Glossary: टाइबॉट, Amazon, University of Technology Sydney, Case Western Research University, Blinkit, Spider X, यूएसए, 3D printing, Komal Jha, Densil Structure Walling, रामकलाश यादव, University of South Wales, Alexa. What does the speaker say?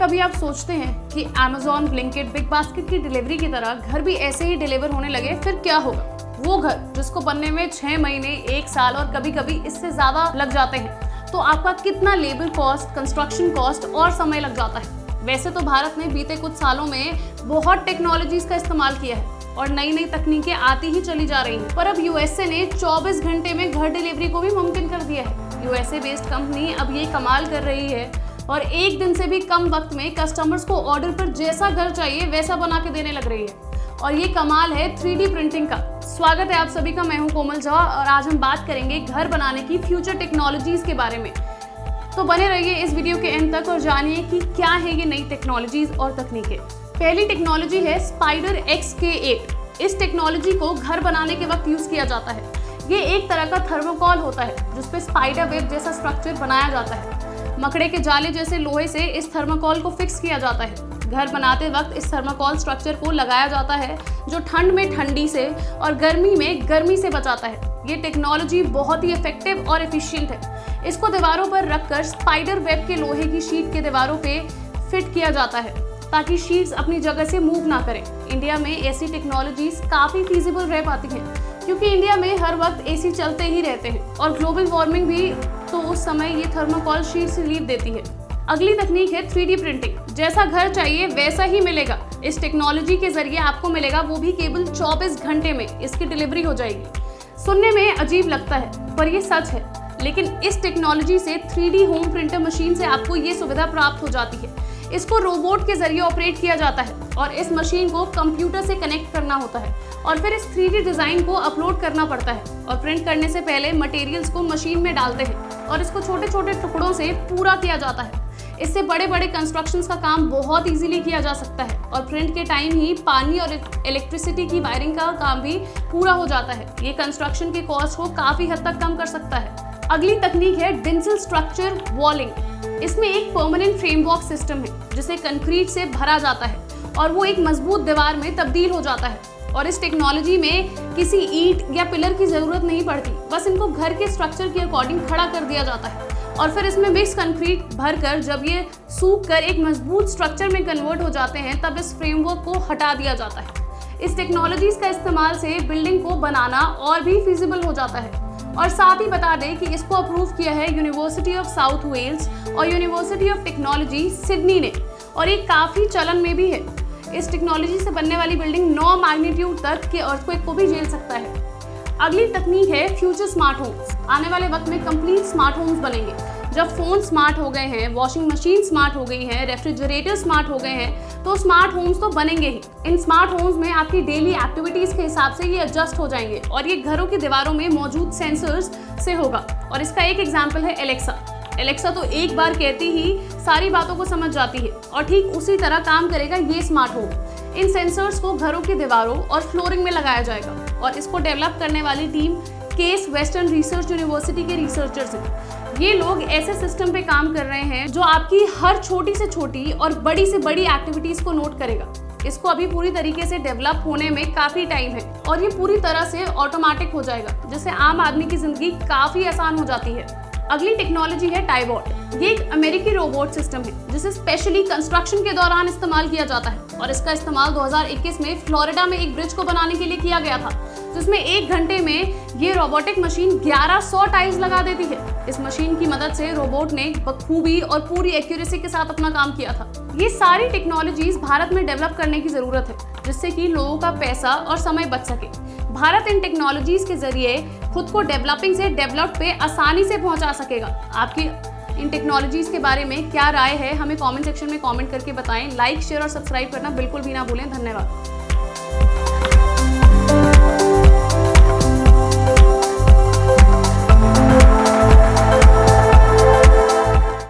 कभी आप सोचते हैं कि Amazon, Blinkit, Big Basket की डिलीवरी की तरह घर भी ऐसे ही डिलीवर होने लगे, फिर क्या होगा? वो घर जिसको बनने में 6 महीने, 1 साल और कभी कभी इससे ज्यादा लग जाते हैं, तो आपका कितना लेबर कॉस्ट, कंस्ट्रक्शन कॉस्ट और समय लग जाता है? वैसे तो भारत ने बीते कुछ सालों में बहुत टेक्नोलॉजीज का इस्तेमाल किया है और नई नई तकनीकें आती ही चली जा रही हैं, पर अब यूएसए ने 24 घंटे में घर डिलीवरी को भी मुमकिन कर दिया है। यूएसए बेस्ड कंपनी अब ये कमाल कर रही है और एक दिन से भी कम वक्त में कस्टमर्स को ऑर्डर पर जैसा घर चाहिए वैसा बना के देने लग रही है, और ये कमाल है 3D प्रिंटिंग का। स्वागत है आप सभी का, मैं हूँ कोमल झा और आज हम बात करेंगे घर बनाने की फ्यूचर टेक्नोलॉजीज के बारे में। तो बने रहिए इस वीडियो के एंड तक और जानिए कि क्या है ये नई टेक्नोलॉजीज और तकनीकें। पहली टेक्नोलॉजी है स्पाइडर एक्स K8। इस टेक्नोलॉजी को घर बनाने के वक्त यूज किया जाता है। ये एक तरह का थर्मोकॉल होता है जिसपे स्पाइडर वेब जैसा स्ट्रक्चर बनाया जाता है। मकड़े के जाले जैसे लोहे से इस थर्मोकॉल को फिक्स किया जाता है। घर बनाते वक्त इस थर्मोकॉल स्ट्रक्चर को लगाया जाता है जो ठंड में ठंडी से और गर्मी में गर्मी से बचाता है। ये टेक्नोलॉजी बहुत ही इफेक्टिव और एफिशिएंट है। इसको दीवारों पर रखकर स्पाइडर वेब के लोहे की शीट के दीवारों पे फिट किया जाता है ताकि शीट्स अपनी जगह से मूव ना करें। इंडिया में ऐसी टेक्नोलॉजीज काफ़ी फीजिबल रह पाती हैं क्योंकि इंडिया में हर वक्त एसी चलते ही रहते हैं और ग्लोबल वार्मिंग भी तो उस समय ये थर्मोकॉल शीट्स रिलीफ देती है। अगली तकनीक है 3D प्रिंटिंग। जैसा घर चाहिए वैसा ही मिलेगा। इस टेक्नोलॉजी के जरिए आपको मिलेगा वो भी केवल 24 घंटे में इसकी डिलीवरी हो जाएगी। सुनने में अजीब लगता है पर ये सच है, लेकिन इस टेक्नोलॉजी से 3D होम प्रिंटर मशीन से आपको ये सुविधा प्राप्त हो जाती है। इसको रोबोट के जरिए ऑपरेट किया जाता है और इस मशीन को कंप्यूटर से कनेक्ट करना होता है और फिर इस 3D डिज़ाइन को अपलोड करना पड़ता है और प्रिंट करने से पहले मटेरियल्स को मशीन में डालते हैं और इसको छोटे छोटे टुकड़ों से पूरा किया जाता है। इससे बड़े बड़े कंस्ट्रक्शंस का काम बहुत इजीली किया जा सकता है और प्रिंट के टाइम ही पानी और इलेक्ट्रिसिटी की वायरिंग का काम भी पूरा हो जाता है। ये कंस्ट्रक्शन के कॉस्ट को काफ़ी हद तक कम कर सकता है। अगली तकनीक है डेंसिल स्ट्रक्चर वॉलिंग। इसमें एक परमानेंट फ्रेमवर्क सिस्टम है जिसे कंक्रीट से भरा जाता है और वो एक मजबूत दीवार में तब्दील हो जाता है और इस टेक्नोलॉजी में किसी ईंट या पिलर की ज़रूरत नहीं पड़ती, बस इनको घर के स्ट्रक्चर के अकॉर्डिंग खड़ा कर दिया जाता है और फिर इसमें मिक्स कंक्रीट भरकर जब ये सूख कर एक मजबूत स्ट्रक्चर में कन्वर्ट हो जाते हैं तब इस फ्रेमवर्क को हटा दिया जाता है। इस टेक्नोलॉजीज का इस्तेमाल से बिल्डिंग को बनाना और भी फिजिबल हो जाता है। और साथ ही बता दें कि इसको अप्रूव किया है यूनिवर्सिटी ऑफ साउथ वेल्स और यूनिवर्सिटी ऑफ टेक्नोलॉजी सिडनी ने और ये काफ़ी चलन में भी है। इस टेक्नोलॉजी से बनने वाली बिल्डिंग 9 मैग्नीट्यूड तक के अर्थक्वेक को भी झेल सकता है। अगली तकनीक है फ्यूचर स्मार्ट होम्स। आने वाले वक्त में कंप्लीट स्मार्ट होम्स बनेंगे। जब फ़ोन स्मार्ट हो गए हैं, वॉशिंग मशीन स्मार्ट हो गई है, रेफ्रिजरेटर स्मार्ट हो गए हैं, तो स्मार्ट होम्स तो बनेंगे ही। इन स्मार्ट होम्स में आपकी डेली एक्टिविटीज़ के हिसाब से ये एडजस्ट हो जाएंगे और ये घरों की दीवारों में मौजूद सेंसर्स से होगा और इसका एक एग्जाम्पल है एलेक्सा। एलेक्सा तो एक बार कहती ही सारी बातों को समझ जाती है और ठीक उसी तरह काम करेगा ये स्मार्ट होम। इन सेंसर्स को घरों की दीवारों और फ्लोरिंग में लगाया जाएगा और इसको डेवलप करने वाली team Case Western research university के रिसर्चर्स हैं। ये लोग ऐसे सिस्टम पे काम कर रहे हैं जो आपकी हर छोटी से छोटी और बड़ी से बड़ी एक्टिविटीज़ को नोट करेगा। इसको अभी पूरी तरीके से डेवलप होने में काफ़ी टाइम है और ये पूरी तरह से ऑटोमेटिक हो जाएगा जिससे आम आदमी की ज़िंदगी काफ़ी आसान हो जाती है। अगली टेक्नोलॉजी है टाइबॉट। ये एक अमेरिकी रोबोट सिस्टम है जिसे स्पेशली कंस्ट्रक्शन के दौरान इस्तेमाल किया जाता है और इसका इस्तेमाल 2021 में फ्लोरिडा में एक ब्रिज को बनाने के लिए किया गया था जिसमें 1 घंटे में ये रोबोटिक मशीन 1100 टाइल्स लगा देती है। इस मशीन की मदद से रोबोट ने बखूबी और पूरी एक्यूरेसी के साथ अपना काम किया था। ये सारी टेक्नोलॉजीज भारत में डेवलप करने की ज़रूरत है जिससे कि लोगों का पैसा और समय बच सके। भारत इन टेक्नोलॉजीज के जरिए खुद को डेवलपिंग से डेवलप्ड पे आसानी से पहुंचा सकेगा। आपकी इन टेक्नोलॉजीज के बारे में क्या राय है, हमें कमेंट सेक्शन में कमेंट करके बताएं। लाइक, शेयर और सब्सक्राइब करना बिल्कुल भी ना भूलें। धन्यवाद।